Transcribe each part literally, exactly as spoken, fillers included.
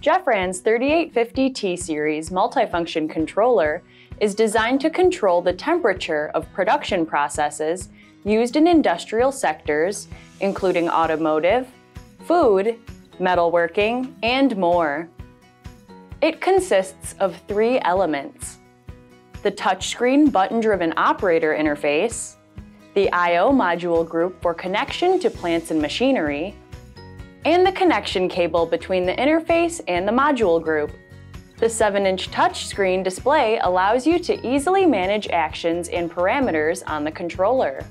Gefran's thirty-eight fifty T-Series multifunction controller is designed to control the temperature of production processes used in industrial sectors, including automotive, food, metalworking, and more. It consists of three elements: the touchscreen button-driven operator interface, the I O module group for connection to plants and machinery, and the connection cable between the interface and the module group. The seven inch touchscreen display allows you to easily manage actions and parameters on the controller.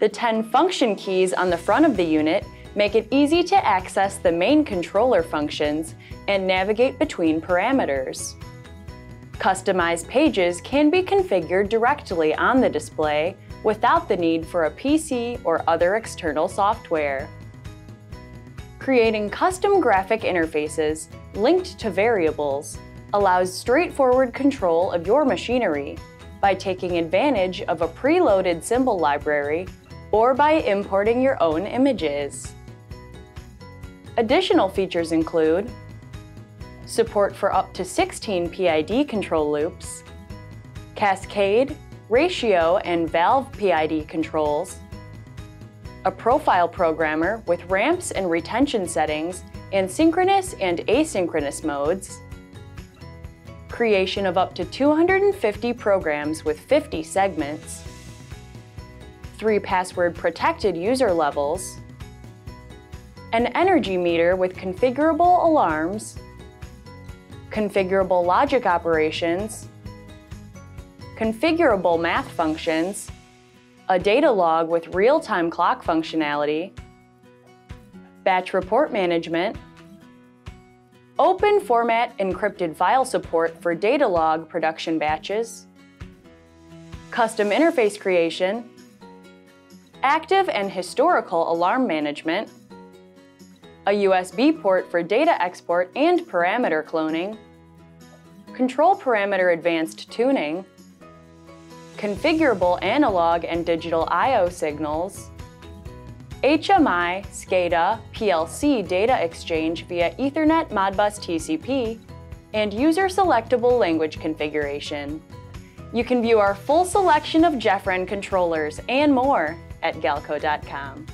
The ten function keys on the front of the unit make it easy to access the main controller functions and navigate between parameters. Customized pages can be configured directly on the display without the need for a P C or other external software. Creating custom graphic interfaces linked to variables allows straightforward control of your machinery by taking advantage of a preloaded symbol library or by importing your own images. Additional features include support for up to sixteen P I D control loops, cascade, ratio, and valve P I D controls, a profile programmer with ramps and retention settings, and synchronous and asynchronous modes, creation of up to two hundred fifty programs with fifty segments, three password protected user levels, an energy meter with configurable alarms, configurable logic operations, configurable math functions, a data log with real-time clock functionality, batch report management, open format encrypted file support for data log production batches, custom interface creation, active and historical alarm management, a U S B port for data export and parameter cloning, control parameter advanced tuning, configurable analog and digital I O signals, H M I, SCADA, P L C data exchange via Ethernet, Modbus T C P, and user-selectable language configuration. You can view our full selection of Gefran controllers and more at galco dot com.